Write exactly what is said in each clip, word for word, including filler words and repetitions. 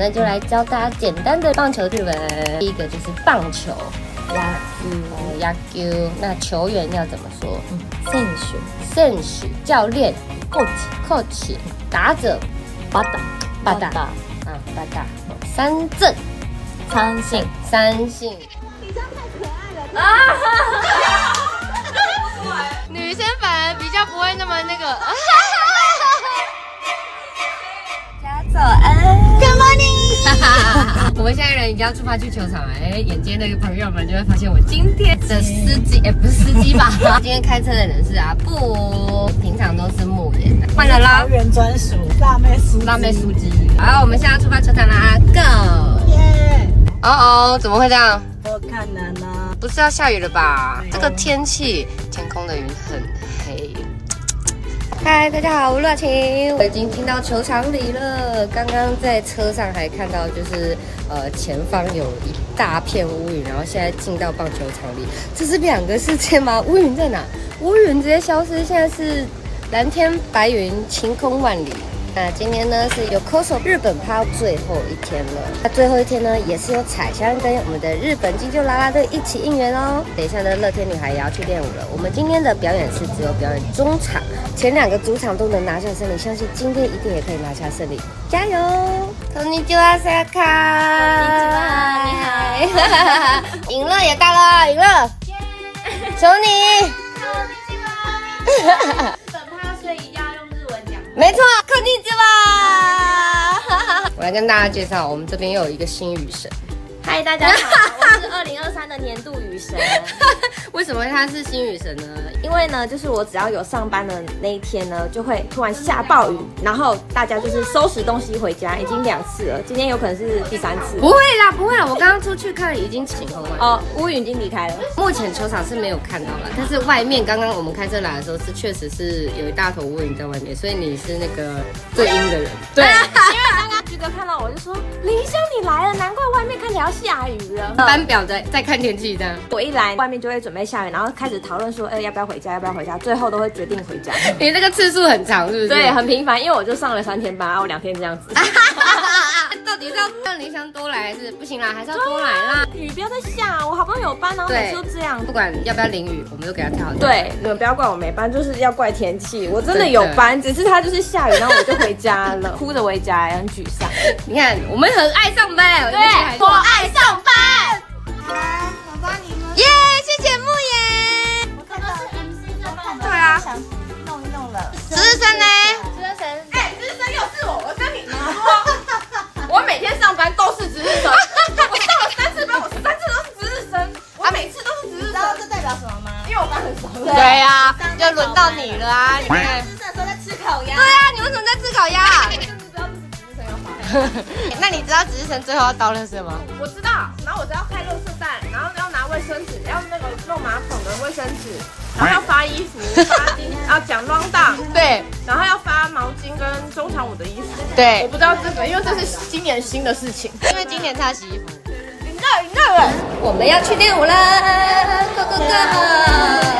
那就来教大家简单的棒球日文。第一个就是棒球，野球，野球。那球员要怎么说？選手，選手。教练 ，coach，coach。打者 ，bata，bata。啊 ，bata。三振，三振，三振。女生太可爱了啊！女生反而比较不会那么那个。家早安。 我们现在人已经要出发去球场了，哎，眼尖的朋友们就会发现我今天的司机，哎，不是司机吧？今天开车的人是阿布，平常都是木言的，换了啦，桃园专属辣妹苏辣妹苏鸡。好，我们现在出发球场啦 ，Go！ 耶！哦哦，怎么会这样？我看难啊，不是要下雨了吧？这个天气，天空的云很黑。 嗨， Hi, 大家好，我是若晴。我已经进到球场里了。刚刚在车上还看到，就是呃前方有一大片乌云，然后现在进到棒球场里，这是两个世界吗？乌云在哪？乌云直接消失，现在是蓝天白云，晴空万里。那今天呢是Yokoso日本趴最后一天了。那最后一天呢，也是有彩香跟我们的日本金鹫啦啦队一起应援哦。等一下呢，乐天女孩也要去练舞了。我们今天的表演是只有表演中场。 前两个主场都能拿下胜利，相信今天一定也可以拿下胜利，加油！こんにちは，萨卡，你好，赢了也到了，赢了，求你！日本趴，所以一定要用日文讲。没错，こんにちは。我来跟大家介绍，我们这边又有一个新雨神。嗨，大家好，我是二零二三的年度雨神。为什么他是新雨神呢？因为呢，就是我只要有上班的那一天呢，就会突然下暴雨，然后大家就是收拾东西回家，已经两次了，今天有可能是第三次。不会啦，不会啦，我刚刚出去看已经晴空了。哦，乌云已经离开了。目前球场是没有看到了，但是外面刚刚我们开车来的时候是确实是有一大坨乌云在外面，所以你是那个最阴的人。对，因为刚刚菊哥看到我就说林香你来了，难怪外面看起来要下雨了。班表在在看天气这样。我一来外面就会准备。 下雨，然后开始讨论说，哎、欸，要不要回家？要不要回家？最后都会决定回家。你这个次数很长，是不是？对，很频繁，因为我就上了三天班，然后两天这样子。到底是要让林香多来还是不行啦？还是要多来啦！雨不要再下，我好不容易有班，然后每次都这样。不管要不要淋雨，我们都给他跳。对，你们不要怪我没班，就是要怪天气。我真的有班，只是他就是下雨，然后我就回家了，哭着回家，很沮丧。你看，我们很爱上班，对，我爱上班。好啦，我帮你们。耶！ 想弄一弄了，值日生呢？值日生，哎，值日生又是我，我跟你说，我每天上班都是值日生，我上了三次班，我三次都是值日生，我每次都是值日生，这代表什么吗？因为我班很熟。对呀，就轮到你了啊！你看，值日生在吃烤鸭。对啊，你为什么在吃烤鸭？那你知道值日生最后要倒垃圾吗？我知道，然后我知道开垃圾袋，然后要拿卫生纸，要那个弄马桶的卫生纸，然后要发衣服、发巾，要讲装档，对，然后要发毛巾跟中场舞的衣服，对，我不知道这个，因为这是今年新的事情，因为今年他洗衣服。你那，你那，我们要去练舞啦 ，Go Go Go！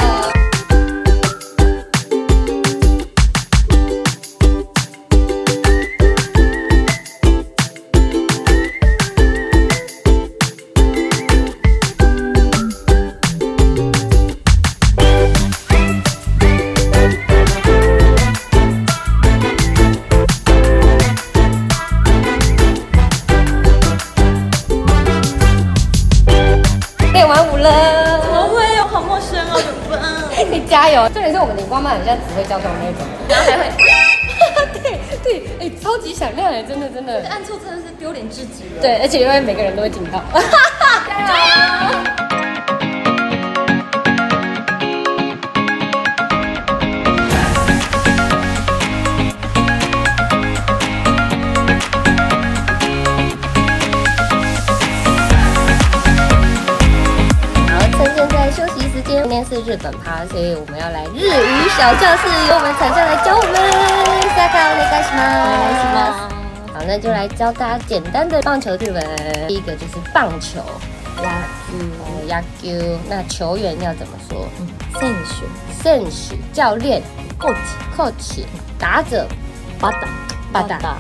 加油！重点是我们的荧光棒很像指挥交通那种，然后还会，对对，哎、欸，超级响亮哎，真的真的，按错真的是丢脸至极了。对，而且因为每个人都会听到，加油！今天是日本趴，所以我们要来日语小教室，由我们彩香来教我们。大家好，我是什么？好，那就来教大家简单的棒球日文。第一个就是棒球，野球，野球。那球员要怎么说？選手，選手。教练 ，coach，coach。打者 ，bata，bata。啊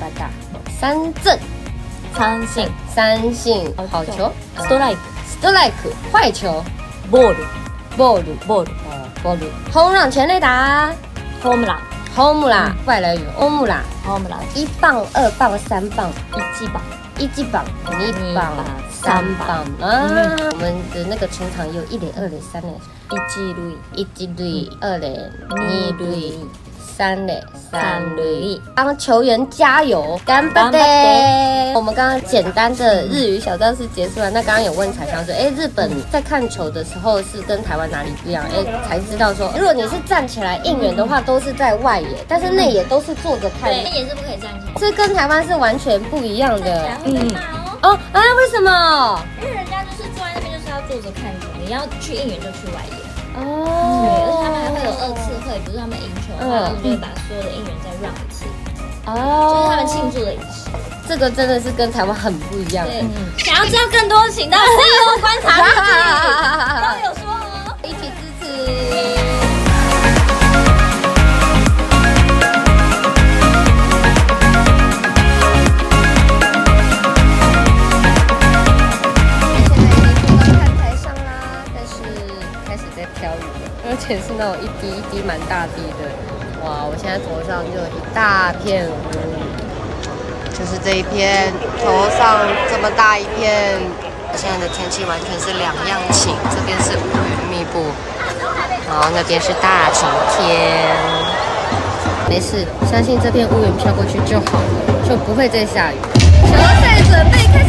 ，bata。三振，三振、三振、好球、ストライク、ストライク、坏球、ボール、ボール、ボール、ボール、轰浪全垒打、ホームラン、ホームラン、外来语、欧姆拉、欧姆拉，一棒、二棒、三棒、一棒。 一级棒、二棒、三棒啊！我们的那个全场有一垒、二垒、三垒。一垒、一垒、二垒、二垒、三垒、三垒。帮球员加油，干巴爹！我们刚刚简单的日语小教室结束了。那刚刚有问彩翔说，哎，日本在看球的时候是跟台湾哪里不一样？哎，才知道说，如果你是站起来应援的话，都是在外野，但是内野都是坐着看。对，内野是不可以站起来。这跟台湾是完全不一样的。 嗯哦啊，为什么？因为人家就是坐在那边，就是要坐着看球。你要去应援就去外野哦。对，而且他们还会有二次会，比如他们赢球，他们就会把所有的应援再让一次。哦，就是他们庆祝的仪式。这个真的是跟台湾很不一样。对，想要知道更多，请到自由观察日记，都有说哦，一起支持。是那种一滴一滴蛮大滴的，哇！我现在头上就有一大片雾，就是这一片头上这么大一片。现在的天气完全是两样情，这边是乌云密布，然后那边是大晴天。没事，相信这片乌云飘过去就好了，就不会再下雨。球赛准备开始。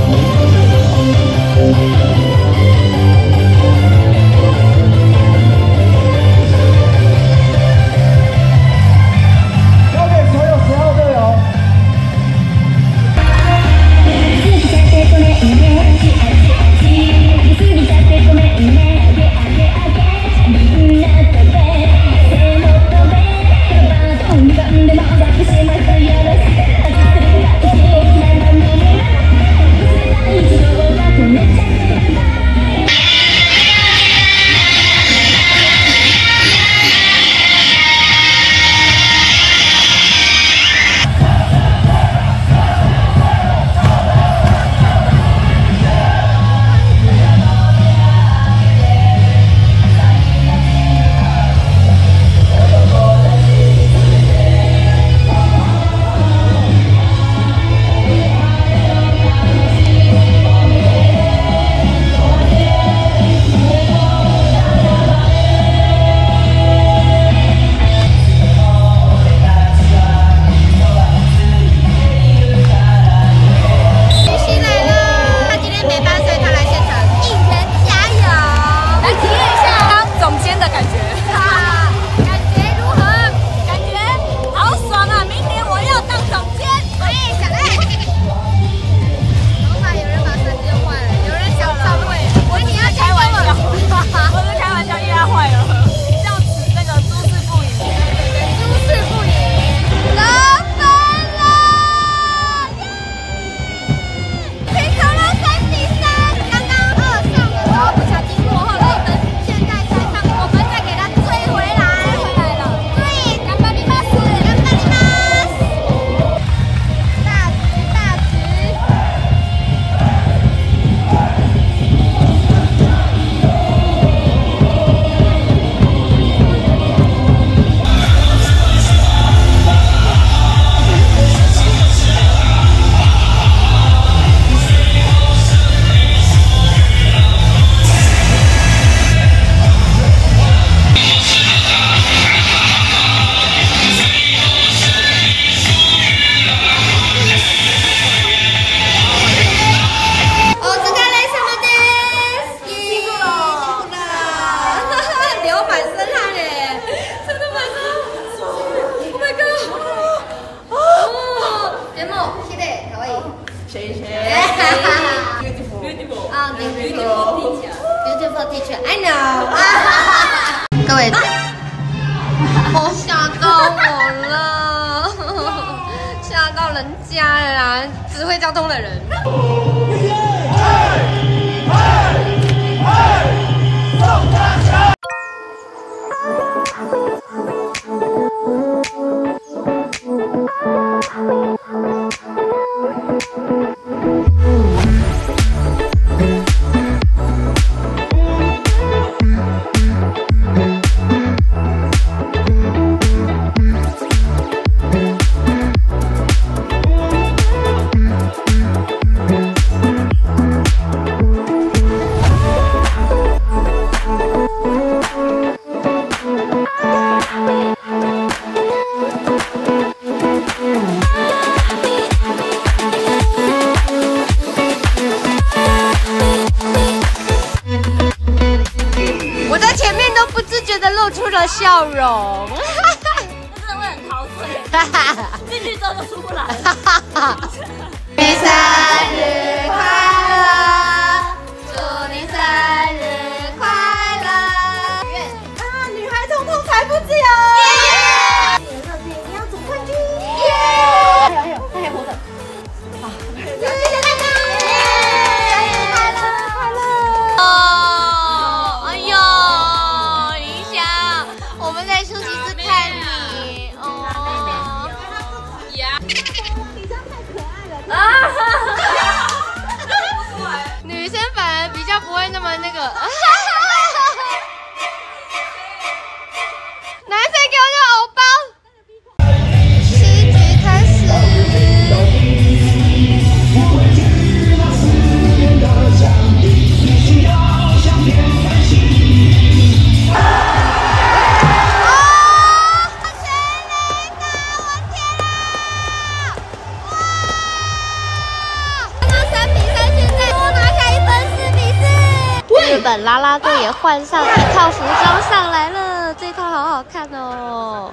给所有十号队友。Let's go. teacher, I know. 各位，我吓到我了，吓到人家了啦，指挥交通的人。笑容，我真的会很陶醉，进去之后就出不来了。祝你生日快乐！祝你生日快乐！愿啊，女孩通通财富自由！你的作品你要总冠军！耶！还有还有还有活着！啊！生日快乐！生日快乐！快乐！哦，哎呦！ 我们在休息室看你哦，女生太可爱了啊！女生反而比较不会那么那个，男生给我个欧包。戏剧开始，啊 日本啦啦队也换上一套服装上来了，这套好好看哦。